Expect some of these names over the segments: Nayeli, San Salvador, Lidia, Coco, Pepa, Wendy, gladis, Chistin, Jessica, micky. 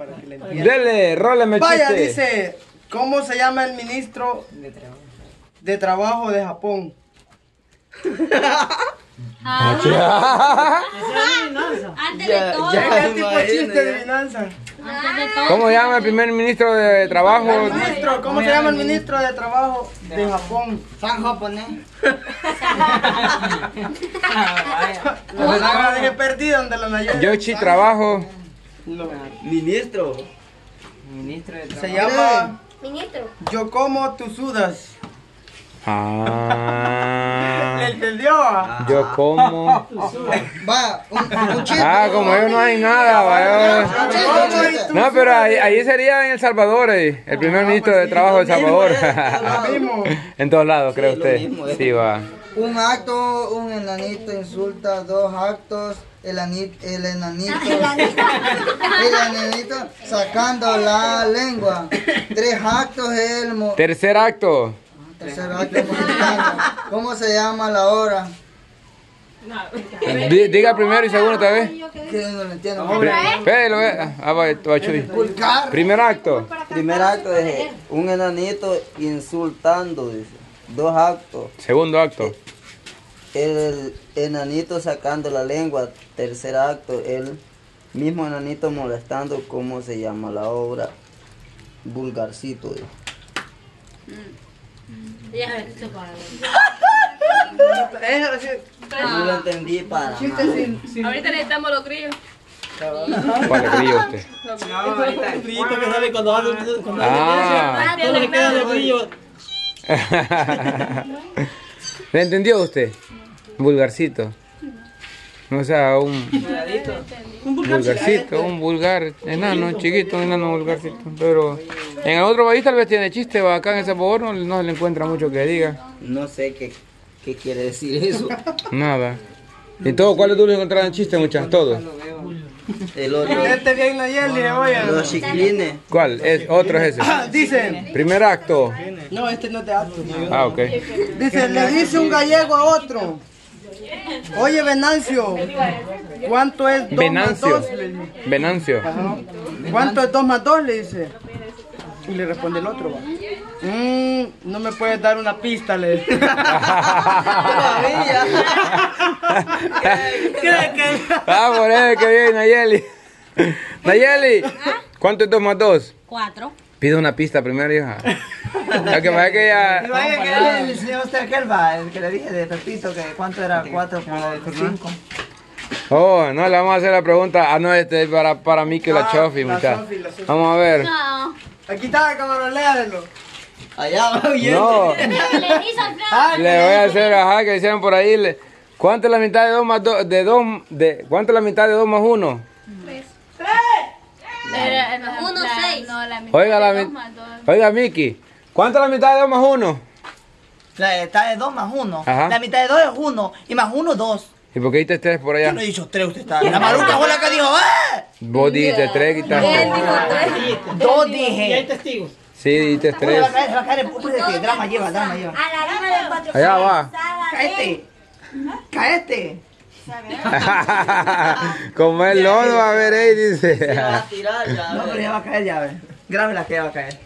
para que la entiendan. Dele, róleme chiste. Vaya, dice, ¿cómo se llama el ministro de trabajo de Japón? Ah, antes de todo. Es tipo chiste de finanzas. ¿Cómo se llama el primer ministro de trabajo? ¿Cómo se llama el ministro de trabajo de Japón? San japonés. La dejé perdida donde la Nayeli. Yo sí trabajo. Ministro. Ministro de trabajo. Se llama. Ministro. Yo como tus sudas. Ah. ¿Le entendió? Yo como. Va, un chiste. Ah, como yo no hay nada, vaya. No, pero ahí sería en El Salvador, el primer ministro de trabajo de El Salvador. En todos lados, cree usted. Sí, va. Un acto, un enanito insulta, dos actos, el enanito sacando la lengua, tres actos, el tercer acto. ¿Cómo se llama la hora? Diga primero y segundo otra vez. Que no lo entiendo. Primer acto es un enanito insultando, dice. Dos actos. Segundo acto. El enanito sacando la lengua. Tercer acto, el mismo enanito molestando. ¿Cómo se llama la obra? Vulgarcito, dice. No lo entendí para nada. Ahorita necesitamos los grillos. ¿Cuál es grillo usted? No, ahorita el grillito que sale cuando hace todo le queda de grillo. ¿Le entendió usted? Vulgarcito. O sea, un vulgar, enano, chiquito, un enano vulgarcito. Pero en el otro país tal vez tiene chiste, va acá en El Salvador no se le encuentra mucho que diga. No sé qué quiere decir eso. Nada. ¿Y todo cuál tú le encontrás en chiste, muchachos? Todos. El otro. Este bien Nayeli, oye. Los chiclines. ¿Cuál? Otro es ese. Ah, dicen. Primer acto. No, este no es de acto. Ah, ok. Dice, le dice un gallego a otro. Oye, Venancio, ¿cuánto es 2 Venancio. Más 2? Venancio. Ajá. ¿Cuánto es 2 más 2? Le dice. Y le responde el otro. No me puedes dar una pista, le dice. Ah, por eso que viene Nayeli. Nayeli, ¿cuánto es 2 más 2? 4. Pide una pista primero, hija. Lo que pasa es que ella... No, el señor Kelva, el que le dije de Pepito, que cuánto era 4 por 5. Oh, no, le vamos a hacer la pregunta. Ah, no, este es para mí que la Chofi, muchachos. Vamos a ver. No. Aquí está, cabrón, léalo. Allá va bien. No. Le voy a hacer, ajá, que hicieron por ahí. ¿Cuánto es la mitad de 2 más 2? ¿Cuánto es la mitad de 2 más 1? 3. ¡3! 1, 6. No, la mitad. Oiga, Micky, ¿cuánto es la mitad de 2 más 1? La mitad de 2 más 1. La mitad de 2 es 1 y más 1 2. ¿Y por qué dijiste 3 por allá? Yo no he dicho 3, usted está. La maluca fue la que dijo, ¡eh! Vos dijiste 3, quitaste. 2 dije. Y hay testigos. Sí, dijiste 3. Drama lleva. A la rima del 4. Allá va. Caete. Como el lodo, a ver, ahí dice. Se va a tirar, ya. No, pero ya va a caer, ya, a ver. Grábela que ya va a caer.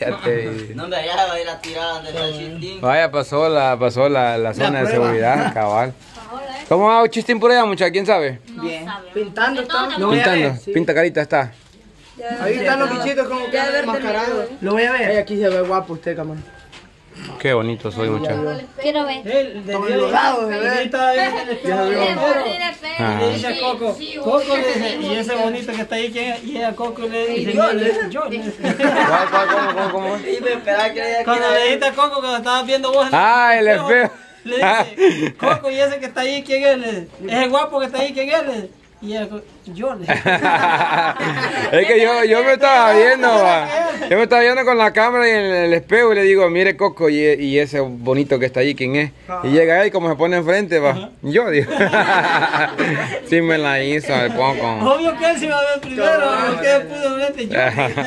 Ya te... No, hombre, allá va a ir a tirar desde el Chistin. Vaya, pasó la zona de seguridad, cabal. ¿Cómo va Chistin por allá, muchachos? ¿Quién sabe? Bien. Pintando está. Pinta carita está. Ahí están los bichitos como que enmascarados. Lo voy a ver. Aquí se ve guapo usted, camarón. Qué bonito soy, muchachos. Quiero ver. Le dice a Coco. Coco le dice, y ese bonito que está ahí, ¿quién es? Y a Coco le dice, yo. ¿Cómo? Cuando le dijiste a Coco, cuando estabas viendo vos. Ah, el espejo. Le dice, Coco, y ese que está ahí, ¿quién es? Es el guapo que está ahí, ¿quién es? Y yo le... Es que yo me estaba viendo, va. Yo me estaba viendo con la cámara y en el espejo y le digo, mire Coco, y ese bonito que está allí, ¿quién es? Y llega ahí como se pone enfrente, va. Yo digo. Sí me la hizo el Coco. Obvio que él se iba a ver primero, porque después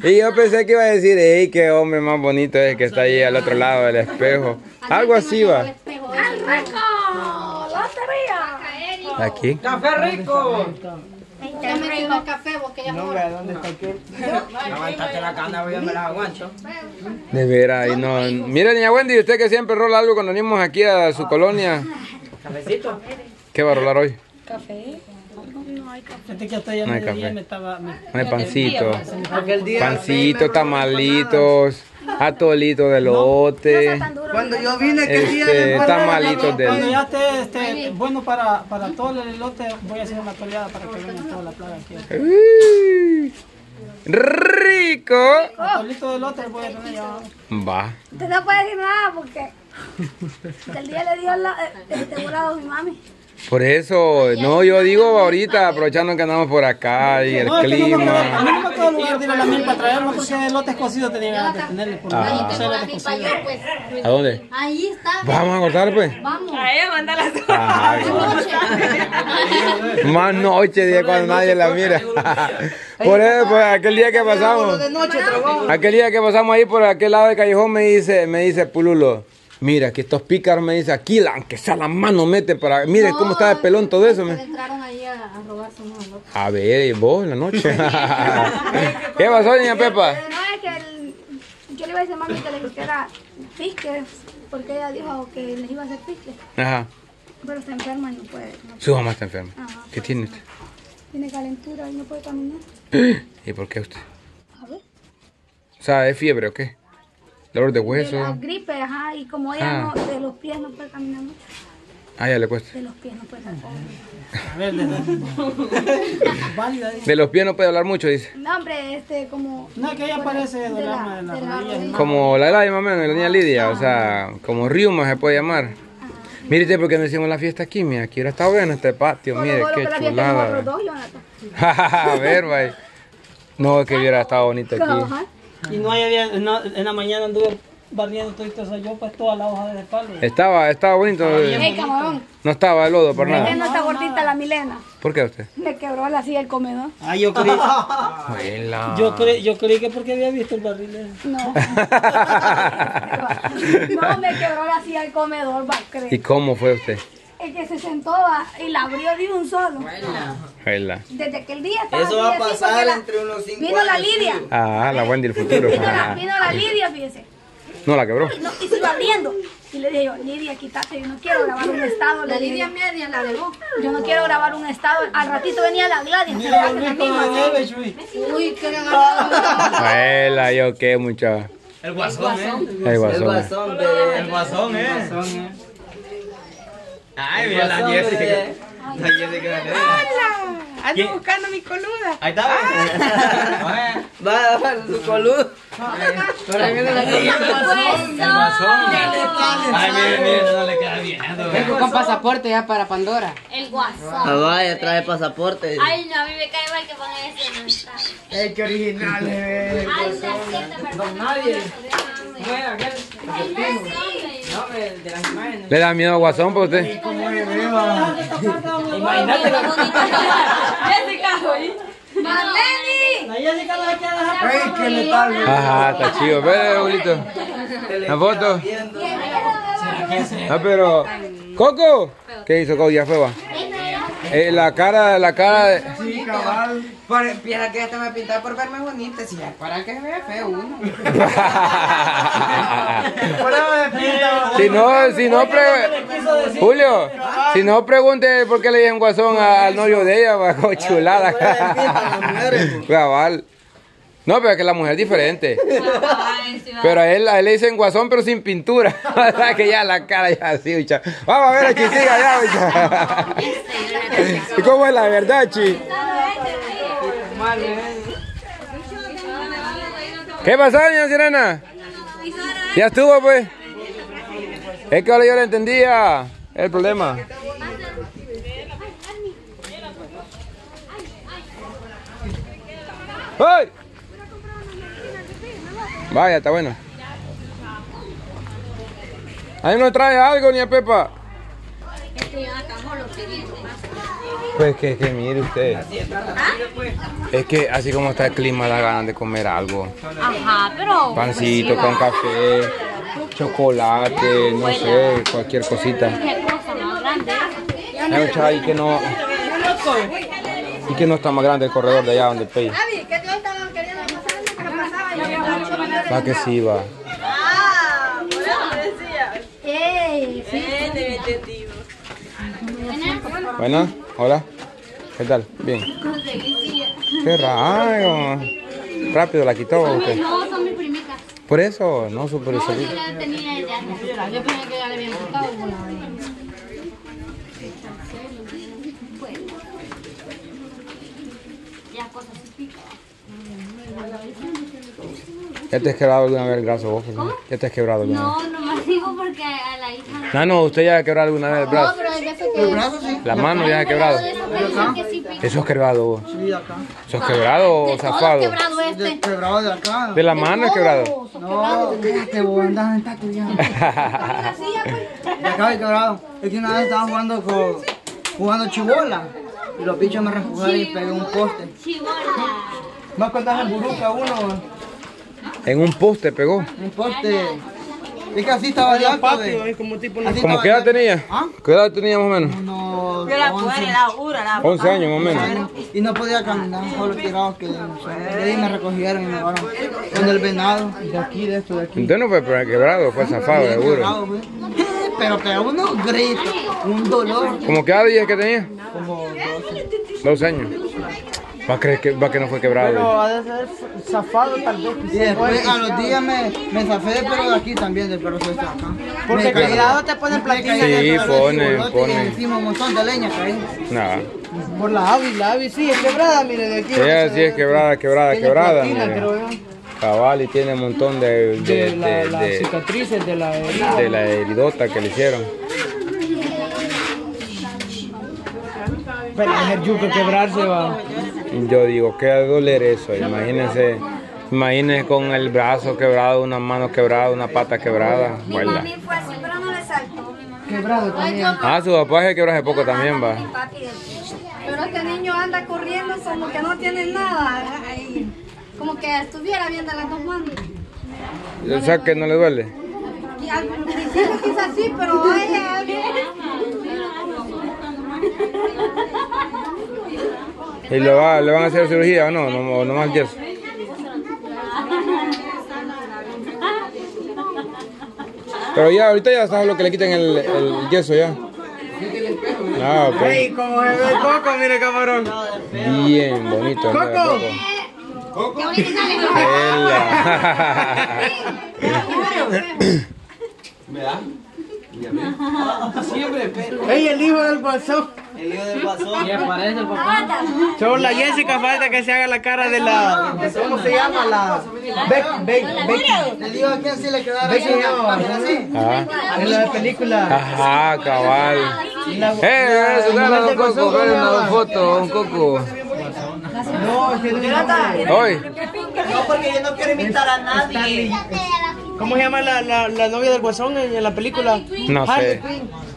yo. Y yo pensé que iba a decir, ey, qué hombre más bonito es el que está allí al otro lado del espejo. Algo así, va. ¡Al rico! ¡No te rías! Aquí. ¡Café rico! Ya me quedó el café, vos que ya no. No, ¿dónde está aquel? Levantate la cana, yo me la aguancho. De veras, ahí no. Mire, niña Wendy, usted que siempre rola algo cuando venimos aquí a su colonia. ¿Cafecito? ¿Qué va a rolar hoy? Café. No hay café. No hay pancito. Pancito, tamalitos, atolito de lote. Cuando yo vine, que tamalitos de lote. Cuando ya esté bueno para todo el elote, voy a hacer una toleada para que venga toda la plaga aquí. ¡Rico! Atolito de lote voy a tener ya. Va. Usted no puede decir nada porque el día le dio el temblado a mi mami. Por eso, no, yo digo ahorita, aprovechando que andamos por acá y el clima. A mí no me quedó lugar de ir a la milpa a traerlo porque lotes cocidos tenían que tenerle por ahí. ¿A dónde? Ahí está. Vamos a cortar, pues. Vamos. Ahí manda las cosas. Más noche, día cuando nadie la mira. Por eso, pues, aquel día que pasamos. Aquel día que pasamos ahí por aquel lado del callejón me dice Pululo. Mira, que estos pícaros me dicen aquí, aunque sea la mano, mete para... Mire no, cómo está de pelón todo eso. Me entraron ahí a robarse unos locos. A ver, ¿y vos en la noche? ¿Qué pasó, niña Pepa? No, es que yo le iba a decir a mami que le dijera pisques, porque ella dijo que les iba a hacer pisques. Ajá. Pero está enferma y no puede. Su mamá está enferma. Ajá, ¿qué tiene usted? Tiene calentura y no puede caminar. ¿Y por qué usted? A ver. O sea, ¿es fiebre o qué? Dolor de hueso. De la gripe, ajá, y como ella no, de los pies no puede caminar mucho. Ah, ya le cuesta. De los pies no puede caminar mucho. De los pies no puede hablar mucho, dice. No, hombre, como... No, que ella parece de la rodilla. Como la lágrima, más o menos, la niña Lidia, o sea, como riuma se puede llamar. Mírate, porque no hicimos la fiesta aquí, mira, aquí hubiera estado bueno este patio, mire, qué chulada. A ver, vaya. No, que hubiera estado bonito aquí. Y no había, en la mañana anduve barriendo todo eso yo, pues toda la hoja de espalda. Estaba bonito. Ay, no estaba el lodo por nada. Milena está gordita, la Milena. ¿Por qué usted? Me quebró la silla del comedor. Ah, yo creí. Yo creí que porque había visto el barril. No. No, me quebró la silla del comedor, va a creer. ¿Y cómo fue usted? El que se sentó y la abrió de un solo. Buena. Desde aquel día estaba. Eso va a pasar entre unos 5 años. Vino la Lidia. Ah, la Wendy del futuro. Vino la Lidia, fíjese. No, la quebró. No, y se iba abriendo. Y le dije yo, Lidia, quítate, yo no quiero grabar un estado. La Lidia media la dejó. Yo no quiero grabar un estado. Al ratito venía la Gladis. Mira, la misma. Uy, qué buena, yo qué, muchacha. El guasón, ¿eh? El guasón. Ay, mira la Jessica. La Jessica. ¡Hala! Ando buscando mi coluda. Ahí está. Va su coluda. Ahora viene la guasón. Ay, mire, no le queda bien. Vengo con pasaporte ya para Pandora. El guasón. Ah, vaya, trae pasaporte. Ay, no, a mí me cae mal que pongan ese. El que original, bebé. Ay, no, nadie. ¿Le da miedo a guasón por usted? Imagínate la Jessica, está chido, ve, abuelito. La foto. Ah, pero Coco, ¿qué hizo Coco? Ya fue, va. La cara. Sí, cabal. Piensa que esta me pintaba por verme bonita. Si ya para que vea feo uno. Julio, si no pregunte por qué le dieron guasón al novio de ella, bajo chulada. Cabal. No, pero es que la mujer es diferente. Pero a él le dicen guasón, pero sin pintura. O sea, que ya la cara ya así, bicha. Vamos a ver a Chistin allá, bicha. ¿Y cómo es la verdad, Chi? ¿Qué pasó, doña Sirena? ¿Ya estuvo, pues? Es que ahora yo le entendía el problema. ¡Ay! Vaya, está bueno. Ahí no trae algo, ni a Pepa. Pues que mire usted. Es que así como está el clima, da ganas de comer algo. Ajá, pero... Pancito con café, chocolate, no sé, cualquier cosita. Mucha, y que no está más grande el corredor de allá donde pey. Va que sí va. Ah, por eso decía. Buena, hola. ¿Qué tal? Bien. Qué raro. Rápido la quitó. No, son mis primitas. Por eso, no super seguro. Yo la tenía ella. Yo pensé que ya le habían quitado una vez. ¿Ya te has quebrado alguna vez el brazo vos? ¿Cómo? ¿Ya te has quebrado alguna vez? No, nomás digo porque a la hija... No, no, usted ya ha quebrado alguna vez el brazo. No, pero desde que... ¿El brazo sí? La mano ya ha quebrado. Eso es quebrado vos. Sí, acá. ¿Eso es quebrado o zafado? De quebrado este. Quebrado de acá. ¿De la mano es quebrado? No, quédate vos, andás en tato ya. De acá es quebrado. Es que una vez estaban jugando con... jugando chibola. Y los bichos me refugiaron y pegué un poste. Chibola. ¿Más cuántas el buruca uno? En un poste pegó. En un poste. Es que así estaba el patio, es como tipo... ¿Cómo qué edad tenía? ¿Ah? ¿Qué edad tenía más o menos? Unos... Yo la pude, la jura, la 11 años más o menos. Y no podía caminar, solo tirados que... Y me recogieron y me llevaron con el venado, de aquí, de esto, de aquí. Entonces no fue quebrado, fue zafado, seguro. Pero que uno grita, un dolor. ¿Cómo qué edad es que tenía? Como 12. 12 años. Va a creer que, no fue quebrado. Pero ha de ser zafado tal vez. Y después a los días me zafé, pero de aquí también, del perro suelto acá. Porque quebrado te ponen platillas. Sí, ponen. Hicimos un montón de leña caí. Nada. Por la avis sí, es quebrada, mire, de aquí. Sí, es quebrada, quebrada. Cabal y tiene un montón de las cicatrices de la herida. De la heridota que le hicieron. Pero el yuca quebrarse va. Yo digo, ¿qué va a doler eso? Imagínense, con el brazo quebrado, una mano quebrada, una pata quebrada. Mi mami fue así, pero no le saltó. Quebrado también. Ah, su papá se quebró hace poco también, va. Pero este niño anda corriendo como que no tiene nada. Como que estuviera viendo las dos manos. O sea, que no le duele. Quizás sí, pero vaya, ¿y le van a hacer cirugía o no? No, no más que eso. Pero ya, ahorita ya está lo que le quiten el yeso ya. Ah, ok. Ay, como se ve Coco, mire camarón. Bien bonito. Coco. Coco. Qué bonito sale Coco. ¿Me da? Siempre, pero. ¡Ey, el hijo del guasón! El hijo del guasón. ¿Qué parece el papá? Solo la Jessica falta que se haga la cara de la. ¿Cómo se llama? La. El hijo de quién sí le quedara. ¿Quién se llama? Es la de película. Ajá, cabal. Eso, dale un coco, dale una foto, un coco. No, que no. Hoy. No, porque yo no quiero imitar a nadie. ¿Cómo se llama la novia del guasón en la película? No sé.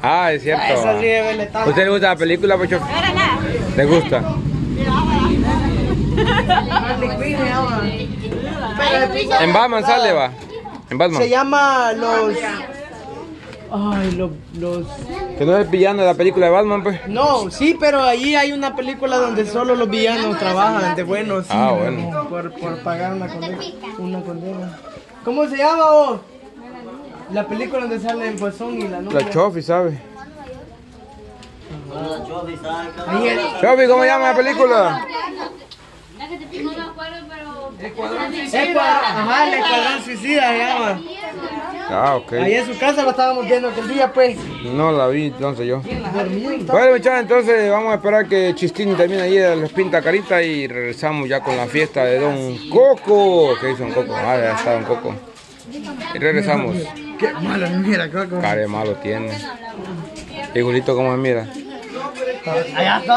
Ah, es cierto. Esa sí es belleza. ¿Usted le gusta la película, Pocho? ¿Le gusta? En Batman sale, va. En Batman. Se llama los... Ay, los... ¿Que no es el villano de la película de Batman, pues? No, sí, pero allí hay una película donde solo los villanos trabajan de buenos. Ah, bueno. Por pagar una condena. Una condena. ¿Cómo se llama vos? La película donde sale el guasón y la novia. La Chofi, ¿sabe? La Chofi, ¿sabe? Chofi, ¿cómo se llama la película? La que te pico no me acuerdo, pero... Escuadrón Suicida. Ajá, el Escuadrón Suicida se llama. Ah, ok. Ahí en su casa lo estábamos viendo aquel día, pues. No la vi, entonces yo. Bueno, muchachos, entonces vamos a esperar que Chistin termine ahí, les pinta carita y regresamos ya con la fiesta de Don Coco. ¿Qué hizo Don Coco? Ah, ya está Don Coco. Y regresamos. Qué malo mira, Coco. Care malo tiene. Y Julito, ¿cómo me mira? Allá está,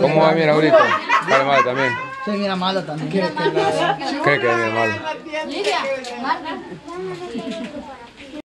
¿cómo va a mirar Julito? Care malo también. Se mira malo también. ¿Qué que mira malo? Lidia,